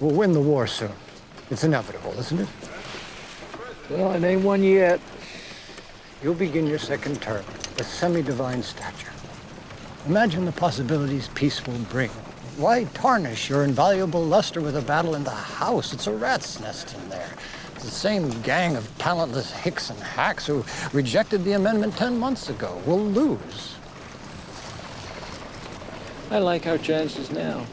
We'll win the war soon. It's inevitable, isn't it? Well, it ain't one yet. You'll begin your second term with semi-divine stature. Imagine the possibilities peace will bring. Why tarnish your invaluable luster with a battle in the house? It's a rat's nest in there. It's the same gang of talentless hicks and hacks who rejected the amendment 10 months ago. We'll lose. I like our chances now.